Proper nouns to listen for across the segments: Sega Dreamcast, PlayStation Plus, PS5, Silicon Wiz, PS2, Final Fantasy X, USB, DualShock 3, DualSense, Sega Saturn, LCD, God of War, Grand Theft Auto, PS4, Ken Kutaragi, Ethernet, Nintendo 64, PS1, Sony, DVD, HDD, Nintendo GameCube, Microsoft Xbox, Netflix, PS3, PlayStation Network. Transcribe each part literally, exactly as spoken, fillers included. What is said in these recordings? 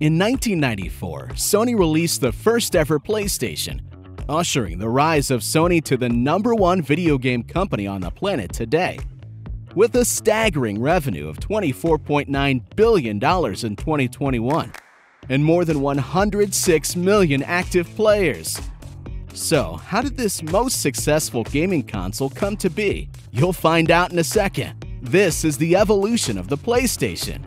In nineteen ninety-four, Sony released the first-ever PlayStation, ushering the rise of Sony to the number one video game company on the planet today. With a staggering revenue of twenty-four point nine billion dollars in twenty twenty-one, and more than one hundred six million active players. So, how did this most successful gaming console come to be? You'll find out in a second. This is the evolution of the PlayStation.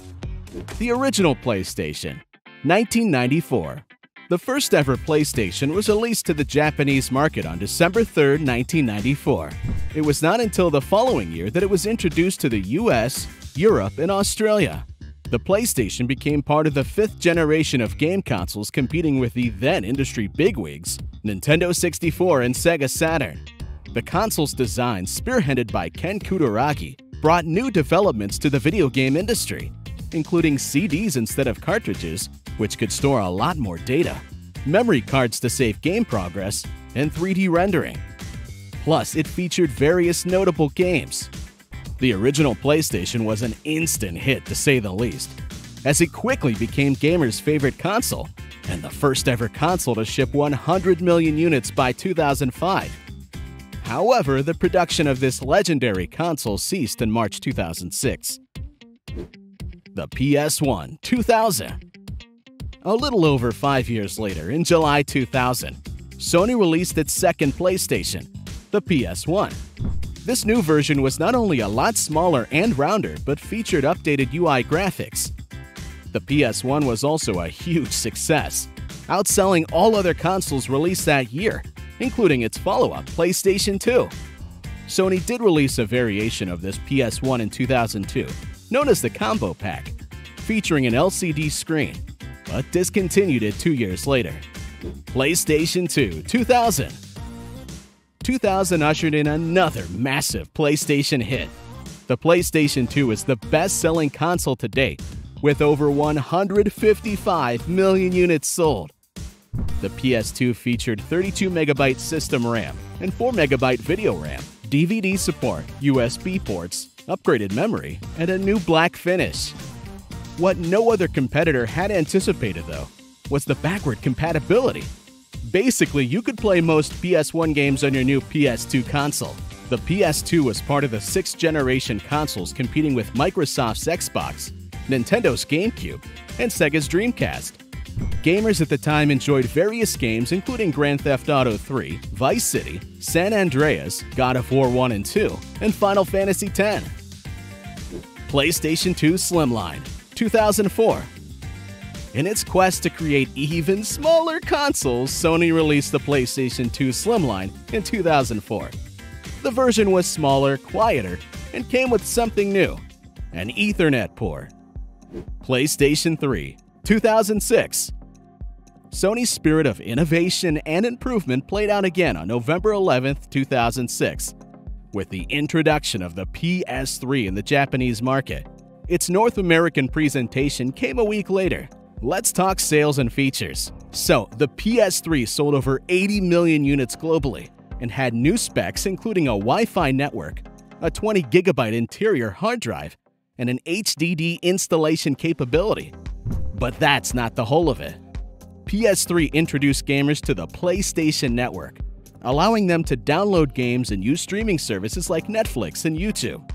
The original PlayStation, nineteen ninety-four. The first ever PlayStation was released to the Japanese market on December third, nineteen ninety-four. It was not until the following year that it was introduced to the U S, Europe, and Australia. The PlayStation became part of the fifth generation of game consoles competing with the then-industry bigwigs, Nintendo sixty-four and Sega Saturn. The console's design, spearheaded by Ken Kutaragi, brought new developments to the video game industry, including C Ds instead of cartridges, which could store a lot more data, memory cards to save game progress, and three D rendering. Plus, it featured various notable games. The original PlayStation was an instant hit, to say the least, as it quickly became gamers' favorite console and the first ever console to ship one hundred million units by two thousand five. However, the production of this legendary console ceased in March two thousand six. The P S one two thousand. A little over five years later, in July two thousand, Sony released its second PlayStation, the P S one. This new version was not only a lot smaller and rounder, but featured updated U I graphics. The P S one was also a huge success, outselling all other consoles released that year, including its follow-up, PlayStation two. Sony did release a variation of this P S one in two thousand two, known as the Combo Pack, featuring an L C D screen, but discontinued it two years later. PlayStation two two thousand. two thousand ushered in another massive PlayStation hit. The PlayStation two is the best-selling console to date, with over one hundred fifty-five million units sold. The P S two featured thirty-two megabyte system RAM and four megabyte video RAM, D V D support, U S B ports, upgraded memory, and a new black finish. What no other competitor had anticipated, though, was the backward compatibility. Basically, you could play most P S one games on your new P S two console. The P S two was part of the sixth generation consoles competing with Microsoft's Xbox, Nintendo's GameCube, and Sega's Dreamcast. Gamers at the time enjoyed various games including Grand Theft Auto three, Vice City, San Andreas, God of War one and two, and Final Fantasy X. PlayStation two Slimline. two thousand four. In its quest to create even smaller consoles, Sony released the PlayStation two Slimline in two thousand four. The version was smaller, quieter, and came with something new, an Ethernet port. PlayStation three two thousand six. Sony's spirit of innovation and improvement played out again on November eleventh two thousand six, with the introduction of the P S three in the Japanese market. Its North American presentation came a week later. Let's talk sales and features. So, the P S three sold over eighty million units globally and had new specs including a Wi-Fi network, a twenty gigabyte interior hard drive, and an H D D installation capability. But that's not the whole of it. P S three introduced gamers to the PlayStation Network, allowing them to download games and use streaming services like Netflix and YouTube.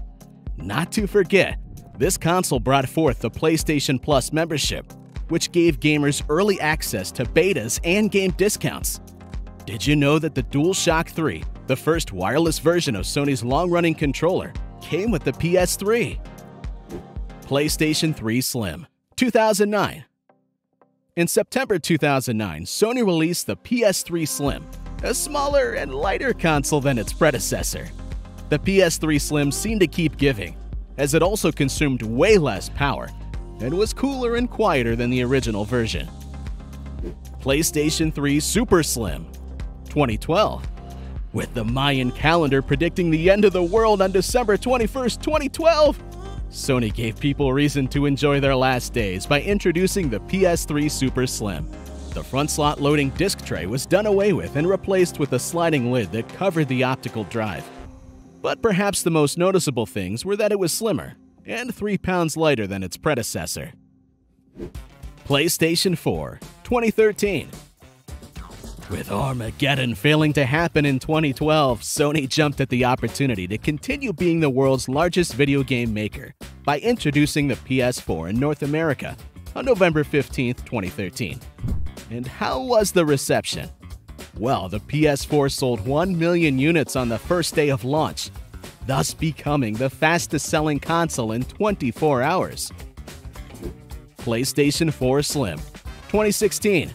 Not to forget, this console brought forth the PlayStation Plus membership, which gave gamers early access to betas and game discounts. Did you know that the DualShock three, the first wireless version of Sony's long-running controller, came with the P S three? PlayStation three Slim. two thousand nine. In September two thousand nine, Sony released the P S three Slim, a smaller and lighter console than its predecessor. The P S three Slim seemed to keep giving, as it also consumed way less power and was cooler and quieter than the original version. PlayStation three Super Slim. twenty twelve. With the Mayan calendar predicting the end of the world on December twenty-first twenty twelve, Sony gave people reason to enjoy their last days by introducing the P S three Super Slim. The front slot loading disc tray was done away with and replaced with a sliding lid that covered the optical drive. But perhaps the most noticeable things were that it was slimmer and three pounds lighter than its predecessor. PlayStation four, twenty thirteen. With Armageddon failing to happen in twenty twelve, Sony jumped at the opportunity to continue being the world's largest video game maker by introducing the P S four in North America on November fifteenth, twenty thirteen. And how was the reception? Well, the P S four sold one million units on the first day of launch, thus becoming the fastest-selling console in twenty-four hours. PlayStation four Slim, twenty sixteen.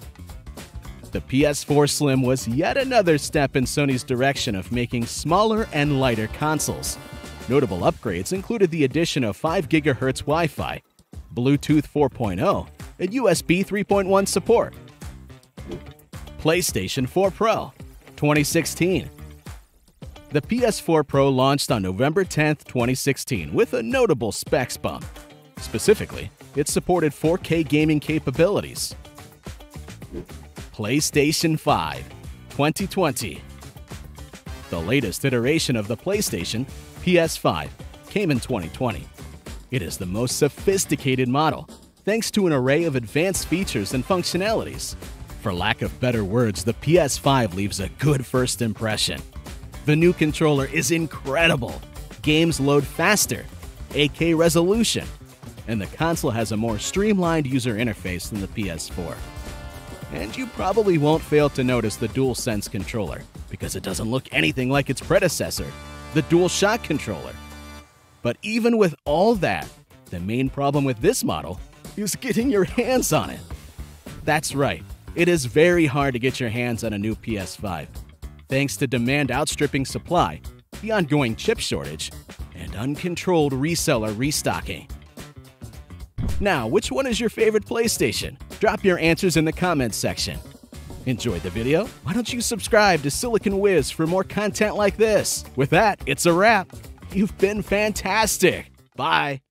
The P S four Slim was yet another step in Sony's direction of making smaller and lighter consoles. Notable upgrades included the addition of five gigahertz Wi-Fi, Bluetooth four point oh, and U S B three point one support. PlayStation four Pro, twenty sixteen. The P S four Pro launched on November tenth, twenty sixteen with a notable specs bump. Specifically, it supported four K gaming capabilities. PlayStation five, twenty twenty. The latest iteration of the PlayStation, P S five, came in twenty twenty. It is the most sophisticated model, thanks to an array of advanced features and functionalities. For lack of better words, the P S five leaves a good first impression. The new controller is incredible. Games load faster, eight K resolution, and the console has a more streamlined user interface than the P S four. And you probably won't fail to notice the DualSense controller, because it doesn't look anything like its predecessor, the DualShock controller. But even with all that, the main problem with this model is getting your hands on it. That's right, it is very hard to get your hands on a new P S five, thanks to demand outstripping supply, the ongoing chip shortage, and uncontrolled reseller restocking. Now, which one is your favorite PlayStation? Drop your answers in the comments section. Enjoyed the video? Why don't you subscribe to Silicon Wiz for more content like this? With that, it's a wrap. You've been fantastic. Bye.